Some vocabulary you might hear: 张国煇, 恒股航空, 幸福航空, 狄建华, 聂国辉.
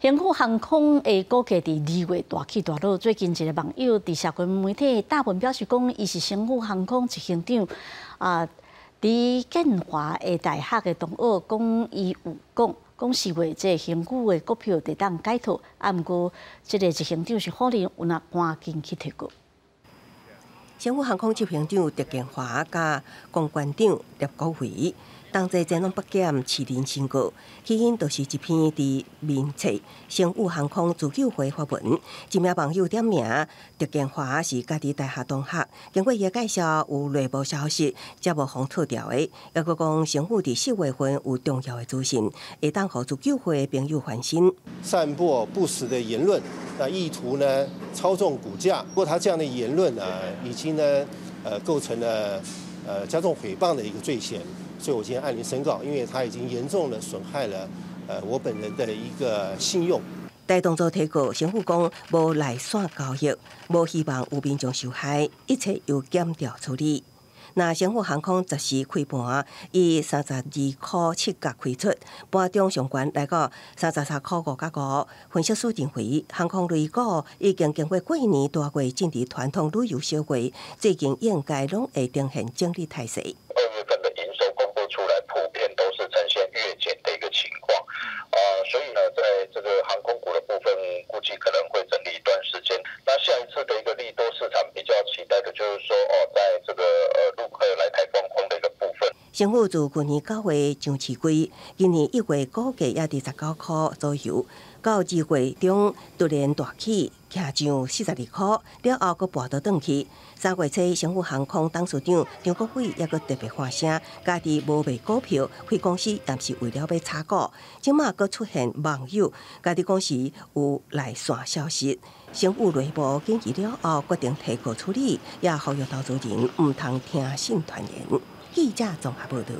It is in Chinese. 幸福航空的股价伫2月大起大落，最近一个网友伫社群媒体大文表示讲，伊是幸福航空执行长啊，伫建华的大学的同学讲，伊有讲。 讲是话，即恒股的股票得当解套，啊，毋过即个执行长是可能有若赶紧去退股。恒股航空执行长狄建华甲公关长聂国辉同齐前往北京市林申告，起因就是一篇伫面册恒股航空自救会发文，一名网友点名狄建华是家己大学同学，经过伊介绍有内部消息，才无封撤掉的。又佫讲恒股伫4月份有重要的资讯，会当互自救会的朋友翻新。散播不实的言论，那意图呢操纵股价。不过他这样的言论啊，已经呢构成了加重诽谤的一个罪嫌。 所以我今天按铃申告，因为他已经严重的损害了我本人的一个信用。在动作提告，政府讲无内线交易，无希望有民众受害，一切由检调处理。那恒股航空10时开盘，以32.7元开出，盘中上悬来到33.55元。分析师认为，航空类股已经经过几年大过政治传统旅游消费，最近应该拢会呈现整理态势。 政府自去年9月上市柜，今年1月股价也19元左右，到2月中突然大起，站上42元，了后阁跋倒转去。3月初，恒股航空董事长张国煇也阁特别发声，家己无卖股票，开公司也是为了要炒股。即马阁出现网友，家己公司有内线消息，恒股内部经济了后决定提告处理，也呼吁投资人毋通听信传言。 记者综合报道。